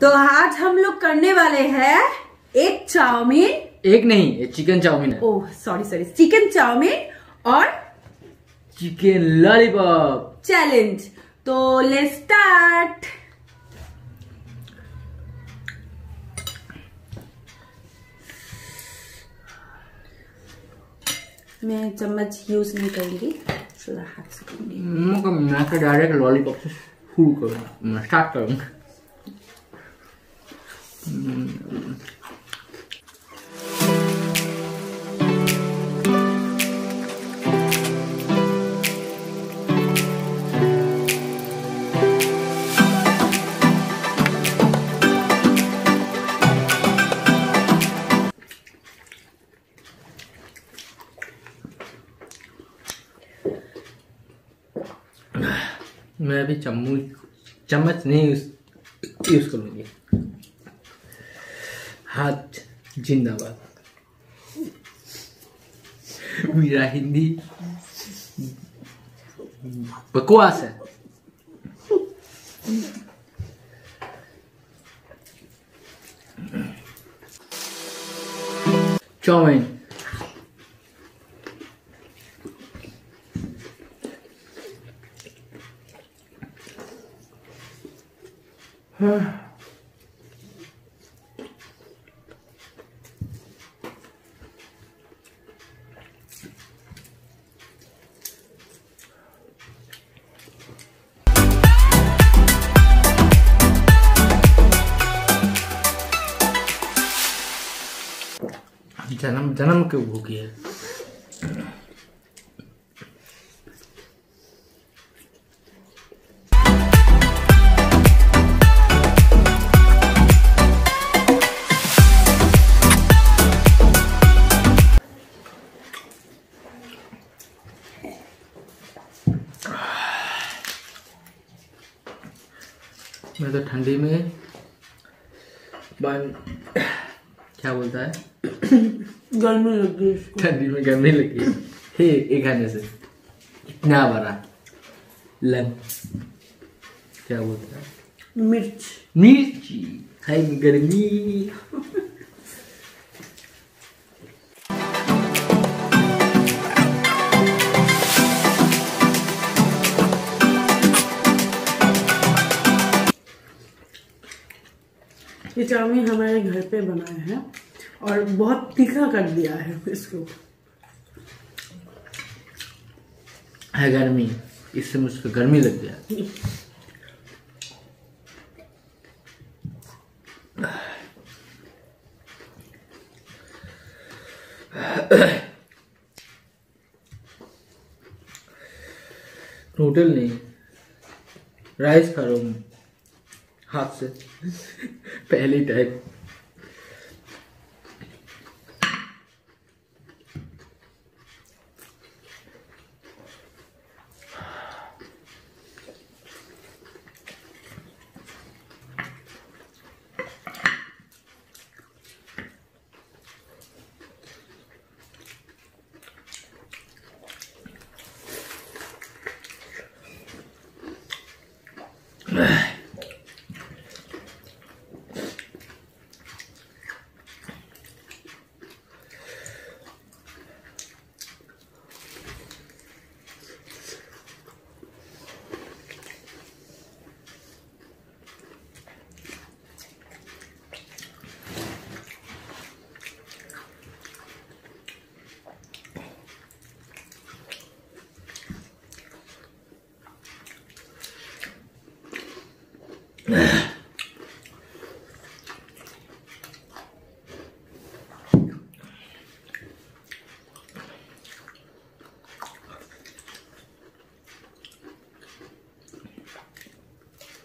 तो आज हम लोग करने वाले हैं एक चाउमीन, एक नहीं एक चिकन चाउमीन है। ओह सॉरी चिकन चाउमीन और चिकन लॉलीपॉप चैलेंज। तो लेट्स स्टार्ट। मैं चम्मच यूज नहीं करूंगी, सीधा हाथ से करूंगी। मैं डायरेक्ट लॉलीपॉप से शुरू करूंगा, स्टार्ट करूंगा। मैं अभी चम्मच नहीं यूज करूंगी, हाथ जिंदाबाद। मेरा हिंदी बकवास है। चाउमीन जन्म जन्म के भूखी है। मैं तो ठंडी में क्या बोलता है, गर्मी लग गई, ठंडी में गर्मी लग गई। हे एक खाने से इतना बड़ा लग क्या बोलता है, मिर्ची है गर्मी। ये चाउमीन हमारे घर पे बनाया है और बहुत तीखा कर दिया है इसको। है गर्मी, इससे मुझको गर्मी लग गया। नूडल नहीं, राइस खा रहा हूं हाथ से। पहली टाइप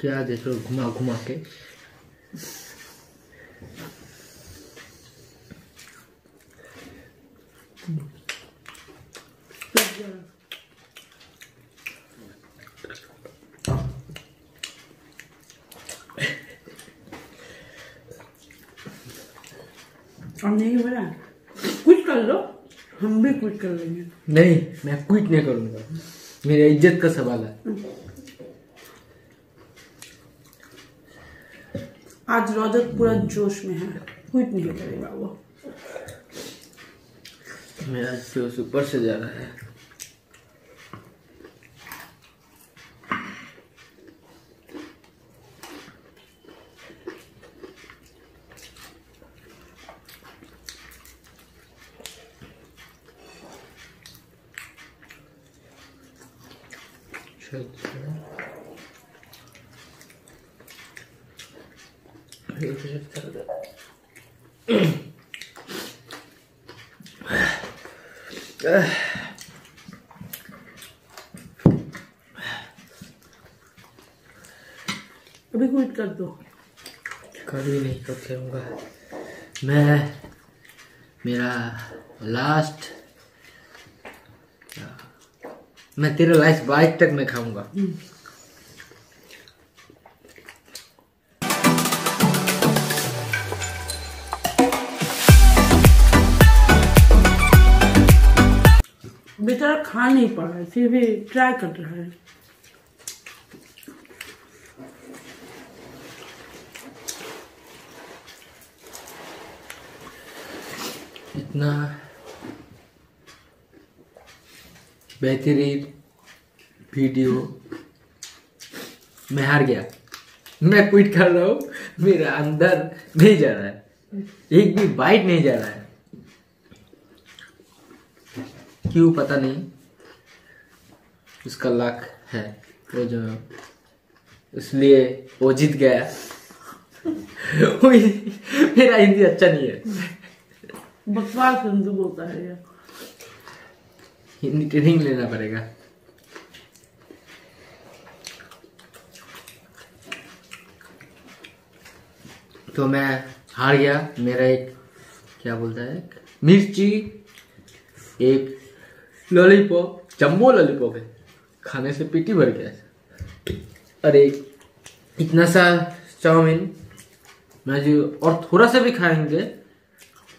क्या देख रहे हो, घुमा घुमा के। हम नहीं बोला क्विट कर लो, हम भी क्विट कर लेंगे। नहीं, मैं क्विट नहीं करूंगा, मेरी इज्जत का सवाल है। आज रजत पूरा जोश में है, क्विट नहीं करेगा वो। मेरा जोश ऊपर से जा रहा है। अभी क्विट कर दो। कभी नहीं तो करूँगा मैं। मेरा लास्ट, मैं तेरा लास्ट बाइट तक मैं खाऊंगा। बेचारा खा नहीं पा रहा है, फिर भी ट्राई कर रहा है। इतना बेहतरीन वीडियो, मैं हार गया। मैं क्विट कर रहा हूँ। मेरा अंदर नहीं जा रहा है, एक भी बाइट नहीं जा रहा है, क्यों पता नहीं। उसका लक है वो, जो इसलिए वो जीत गया। मेरा हिंदी अच्छा नहीं है, बकवास हिंदी बोलता है यार। हिंदी ट्रेनिंग लेना पड़ेगा। तो मैं हार गया। मेरा एक क्या बोलता है, एक मिर्ची, एक लॉलीपॉप, जम्बो लॉलीपॉप है, खाने से पेटी भर गया। अरे इतना सा चाउमीन मैं जो, और थोड़ा सा भी खाएंगे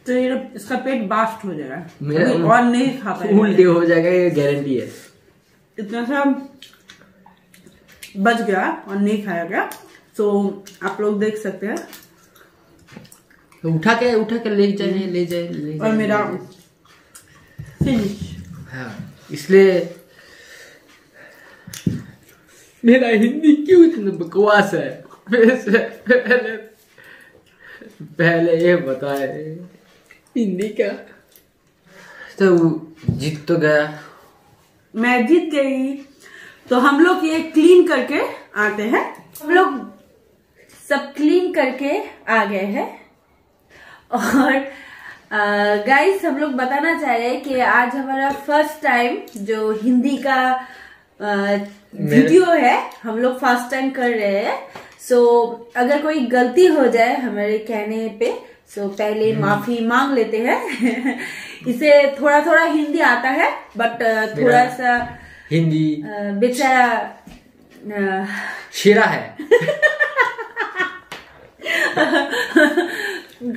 तो इसका पेट बास्ट हो जाएगा। मेरा और नहीं खा पाएगा, फुल डे हो जाएगा, ये गारंटी है। इतना सा बच गया और नहीं खाया गया, तो आप लोग देख सकते हैं। तो उठा के ले जाए। और मेरा फिनिश। हाँ, इसलिए मेरा हिंदी क्यों इतना बकवास है। पहले ये बताए हिंदी का। तो जीत तो गया, मैं जीत गई। तो हम लोग ये क्लीन करके आते हैं। हम लोग सब क्लीन करके आ गए हैं। और गाइस, हम लोग बताना चाह रहे हैं कि आज हमारा फर्स्ट टाइम जो हिंदी का वीडियो है, हम लोग फर्स्ट टाइम कर रहे हैं। सो अगर कोई गलती हो जाए हमारे कहने पे, सो पहले माफी मांग लेते हैं। इसे थोड़ा हिंदी आता है, बट थोड़ा सा हिंदी बेचारा शेरा है।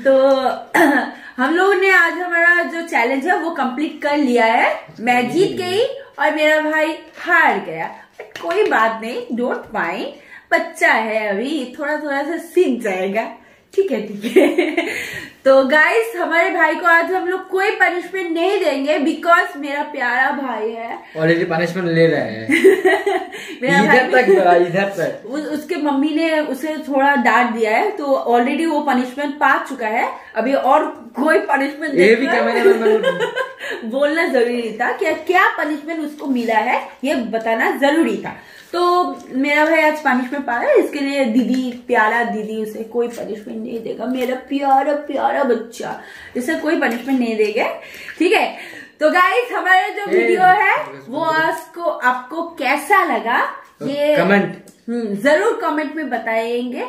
तो हम लोगों ने आज हमारा जो चैलेंज है वो कंप्लीट कर लिया है। मैं जीत गई और मेरा भाई हार गया, बट कोई बात नहीं, डोंट माइंड, बच्चा है अभी, थोड़ा सा सीख जाएगा। ठीक है। तो गाइस, हमारे भाई को आज हम लोग कोई पनिशमेंट नहीं देंगे, बिकॉज मेरा प्यारा भाई है। ऑलरेडी पनिशमेंट ले रहे हैं। मेरा इधर तक। उसके मम्मी ने उसे थोड़ा डांट दिया है, तो ऑलरेडी वो पनिशमेंट पा चुका है। अभी और कोई पनिशमेंट ये भी बोलना जरूरी था कि क्या पनिशमेंट उसको मिला है, ये बताना जरूरी था। तो मेरा भाई आज पनिशमेंट पा रहा है, इसके लिए दीदी, प्यारा दीदी, उसे कोई पनिशमेंट नहीं देगा। मेरा प्यारा बच्चा, इसे कोई पनिशमेंट नहीं देगा, ठीक है। तो गाइस, हमारा जो वीडियो है वो आपको कैसा लगा, ये कमेंट जरूर कमेंट में बताएंगे।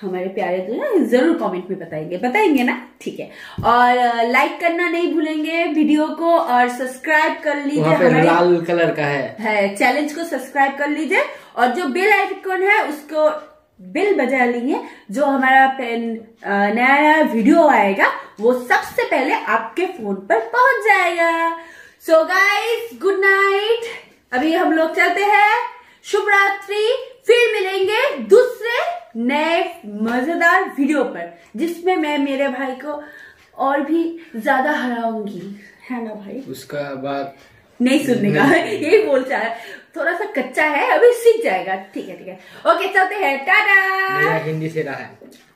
हमारे प्यारे दोस्तों जरूर कमेंट में बताएंगे ना, ठीक है। और लाइक करना नहीं भूलेंगे वीडियो को, और सब्सक्राइब कर लीजिए। हमारे लाल कलर का है चैलेंज को सब्सक्राइब कर लीजिए, और जो बेल आइकन है उसको बेल बजा लीजिए। जो हमारा नया वीडियो आएगा वो सबसे पहले आपके फोन पर पहुंच जाएगा। So guys, good night. अभी हम लोग चलते हैं। शुभ रात्रि। फिर मिलेंगे दूसरे नए मजेदार वीडियो पर, जिसमें मैं मेरे भाई को और भी ज्यादा हराऊंगी, है ना भाई? उसका बात नहीं सुनने का, यही बोल रहा है, थोड़ा सा कच्चा है, अभी सीख जाएगा। ठीक है ओके, चलते हैं, टाटा। हिंदी से रहा है।